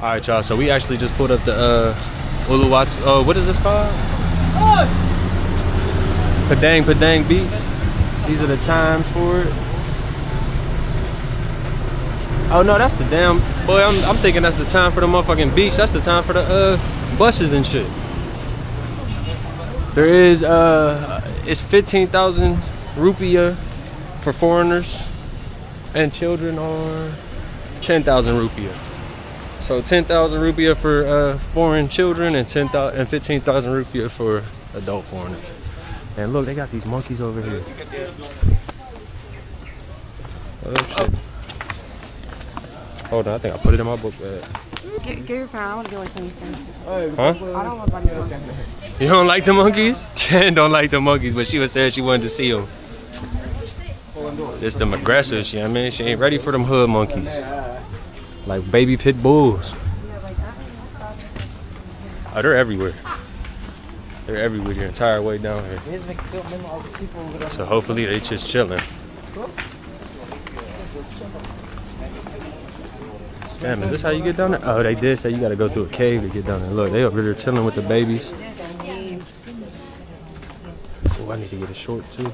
All right, y'all, so we actually just pulled up the Uluwatu, what is this called? Padang Padang Beach. These are the times for it. Oh no, that's the damn, boy, I'm thinking that's the time for the motherfucking beach. That's the time for the buses and shit. There is, it's 15,000 rupiah for foreigners, and children are 10,000 rupiah. So 10,000 rupiah for foreign children and 15,000 rupiah for adult foreigners. And look, they got these monkeys over here. Oh, shit. Hold on, I think I put it in my book bag. Get your phone, I want to go with anything. Huh? I don't want to go. You don't like the monkeys? Jen don't like the monkeys, but she was saying she wanted to see them. Just them aggressors, you know what I mean? She ain't ready for them hood monkeys. Like baby pit bulls. Oh, they're everywhere. They're everywhere the entire way down here. So hopefully they just chilling. Damn, is this how you get down there? Oh, they did say you gotta go through a cave to get down there. Look, they over there chilling with the babies. Oh, I need to get a short too.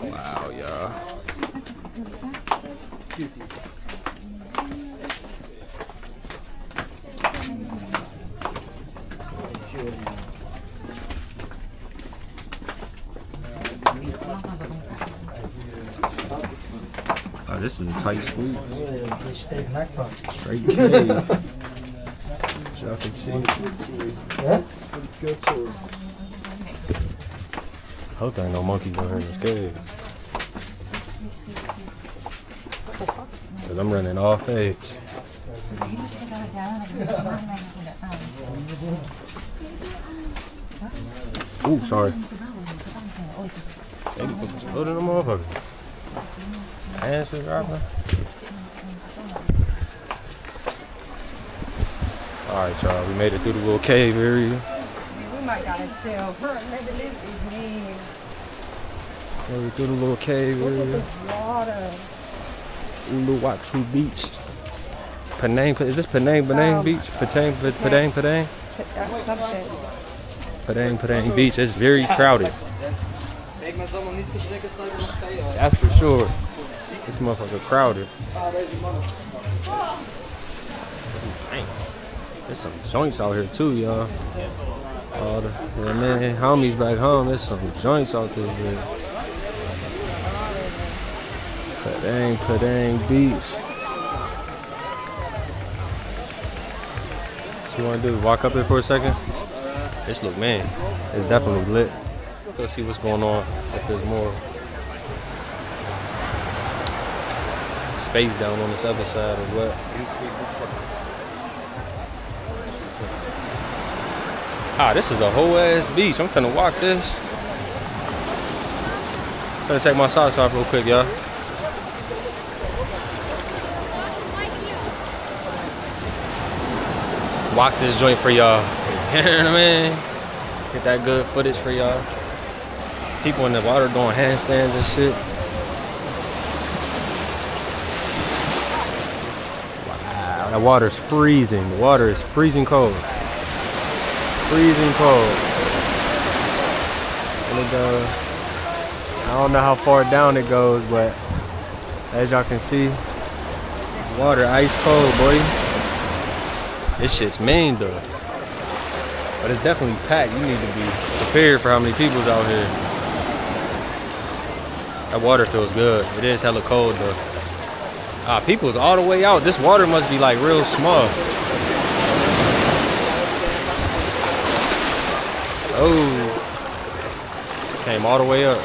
Wow, y'all. Oh, this is a tight squeeze. Straight cave. As y'all can see. Yeah? I hope there ain't no monkeys over here. I'm scared. Cause I'm running off eggs. Ooh, sorry. They can put some load in the motherfucker. Answer, driver. Alright, y'all, we made it through the little cave area. I gotta tell her, maybe this is me. So we through the little cave area. Look at this water. Uluwatu Beach. Penang, is this Penang Penang Beach? Padang Padang? Padang Padang Beach. It's very crowded. That's for sure. This motherfucker crowded. Dang. There's some joints out here too, y'all. All the man, homies back home, there's some joints out this bitch. Padang Padang Beach. What you wanna do? Walk up here for a second? This look, man, it's definitely lit. Let's see what's going on if there's more space down on this other side or what. Ah, this is a whole ass beach. I'm finna walk this. Gonna take my socks off real quick, y'all. Walk this joint for y'all. You know what I mean? Get that good footage for y'all. People in the water doing handstands and shit. Wow, that water's freezing. The water is freezing cold. Freezing cold. And it goes, I don't know how far down it goes, but as y'all can see, water ice cold, boy. This shit's mean though. But it's definitely packed. You need to be prepared for how many people's out here. That water feels good. It is hella cold though. Ah, people's all the way out. This water must be like real small. Oh, came all the way up.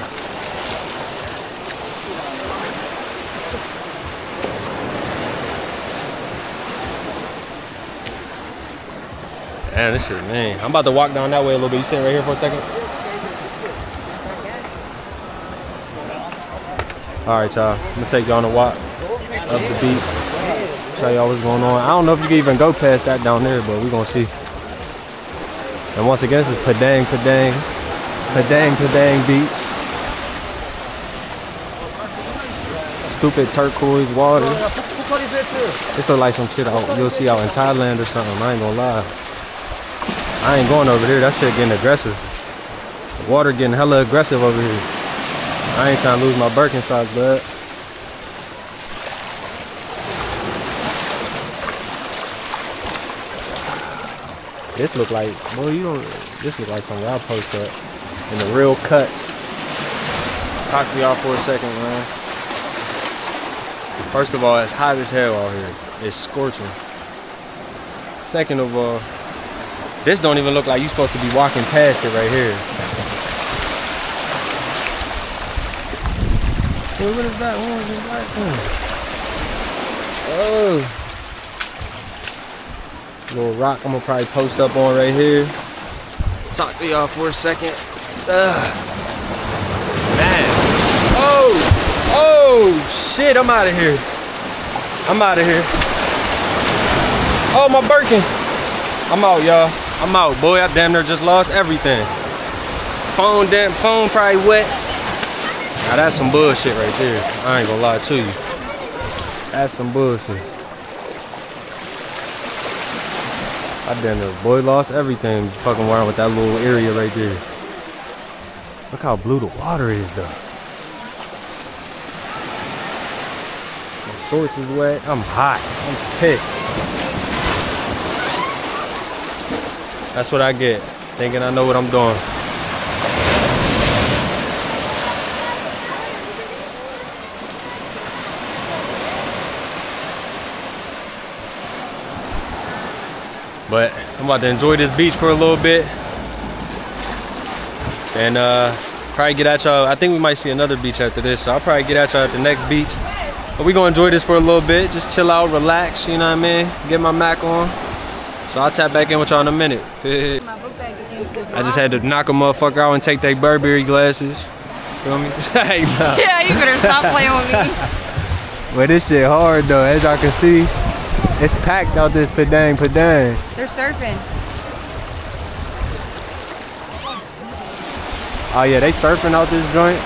Damn, this shit, man. I'm about to walk down that way a little bit. You sitting right here for a second? All right, y'all. I'm gonna take y'all on a walk up the beach. Show y'all what's going on. I don't know if you can even go past that down there, but we're gonna see. And once again, this is Padang Padang, Padang Padang Beach. It's stupid turquoise water. It's like some shit you'll see out in Thailand or something. I ain't gonna lie. I ain't going over here. That shit getting aggressive. The water getting hella aggressive over here. I ain't trying to lose my Birkenstocks, bud. This look like, boy, you don't. This look like something I'll post up in the real cuts. Talk to y'all for a second, man. First of all, it's hot as hell out here. It's scorching. Second of all, this don't even look like you're supposed to be walking past it right here. Boy, what is that? Oh. Little rock I'm gonna probably post up on right here. Talk to y'all for a second. Man. Oh shit, I'm out of here. I'm out of here. Oh, my Birkin. I'm out, y'all. I'm out, boy. I damn near just lost everything. Phone probably wet. Now that's some bullshit right there. I ain't gonna lie to you. That's some bullshit. I damn near, boy, lost everything fucking around with that little area right there. Look how blue the water is, though. My shorts is wet. I'm hot. I'm pissed. That's what I get, thinking I know what I'm doing. But I'm about to enjoy this beach for a little bit and probably get at y'all. I think we might see another beach after this, so I'll probably get at y'all at the next beach. But we're gonna enjoy this for a little bit, just chill out, relax, you know what I mean? Get my Mac on. So I'll tap back in with y'all in a minute. I just had to knock a motherfucker out and take their Burberry glasses. Feel me? Yeah, you better stop playing with me. But this shit hard though, as y'all can see. It's packed out this Padang Padang. They're surfing. Oh yeah, they surfing out this joint.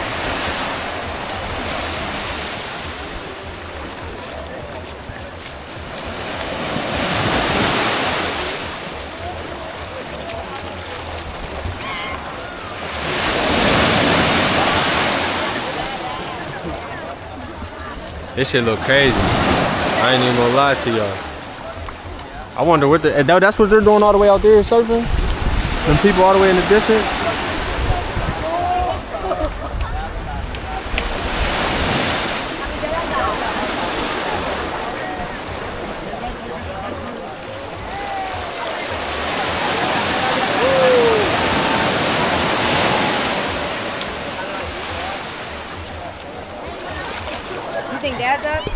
This shit look crazy. I ain't even gonna lie to y'all. I wonder what the, that's what they're doing all the way out there, surfing? Them people all the way in the distance? You think Dad's up?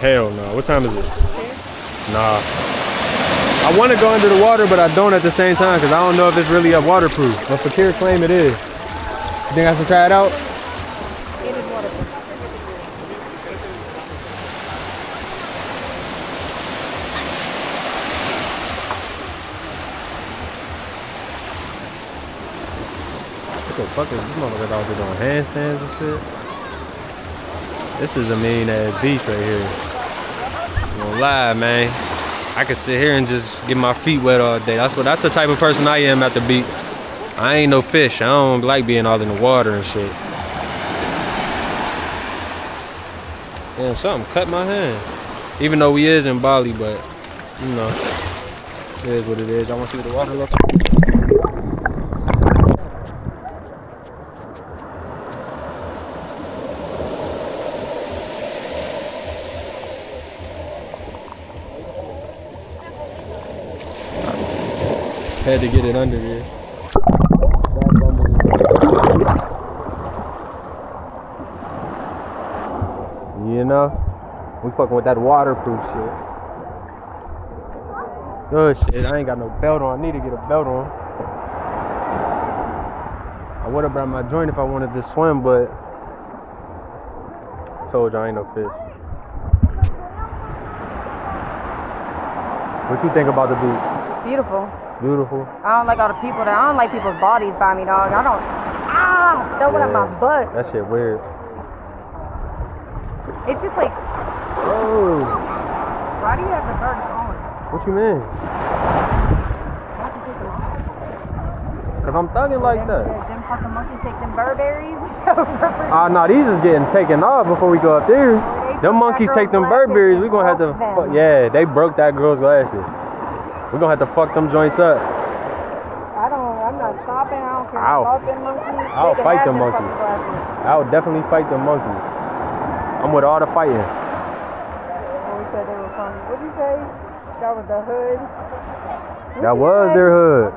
Hell no. What time is it? 2? Nah. I want to go under the water, but I don't at the same time because I don't know if it's really waterproof. But Fakir claim it is. You think I should try it out? It is waterproof. What the fuck is this motherfucker out there doing handstands and shit? This is a mean ass beach right here. Don't lie, man. I could sit here and just get my feet wet all day. That's the type of person I am at the beach. I ain't no fish. I don't like being all in the water and shit. Damn, something cut my hand. Even though we is in Bali, but you know, it is what it is. I want to see what the water looks like. Had to get it under there. You know, we fucking with that waterproof shit. Good shit. I ain't got no belt on. I need to get a belt on. I would have brought my joint if I wanted to swim, but I told you I ain't no fish. What you think about the beach? Beautiful. Beautiful. I don't like all the people that, I don't like people's bodies by me, dog. I don't, that went up my butt. That shit weird. It's just like, oh. Why do you have the birds on? What you mean? Why do you take them off? Because I'm thugging like that. Them fucking monkeys take them Burberries. Ah, no, these is getting taken off before we go up there. Them monkeys take them Burberries. We're going to have to, yeah, they broke that girl's glasses. We're going to have to fuck them joints up. I'll fight the monkey. I'll definitely fight the monkey. I'm with all the fighting. Well, we said they were funny. What did you say? That was the hood. That was their hood.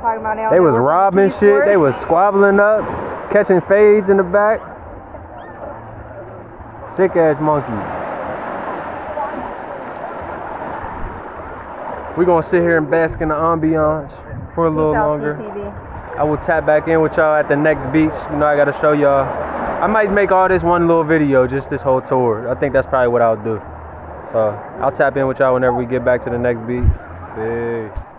Talking about now. They was robbing shit. They was squabbling up, catching fades in the back. Sick ass monkey. We're gonna sit here and bask in the ambiance for a little longer. I will tap back in with y'all at the next beach. You know, I gotta show y'all. I might make all this one little video, just this whole tour. I think that's probably what I'll do. So I'll tap in with y'all whenever we get back to the next beach. Peace.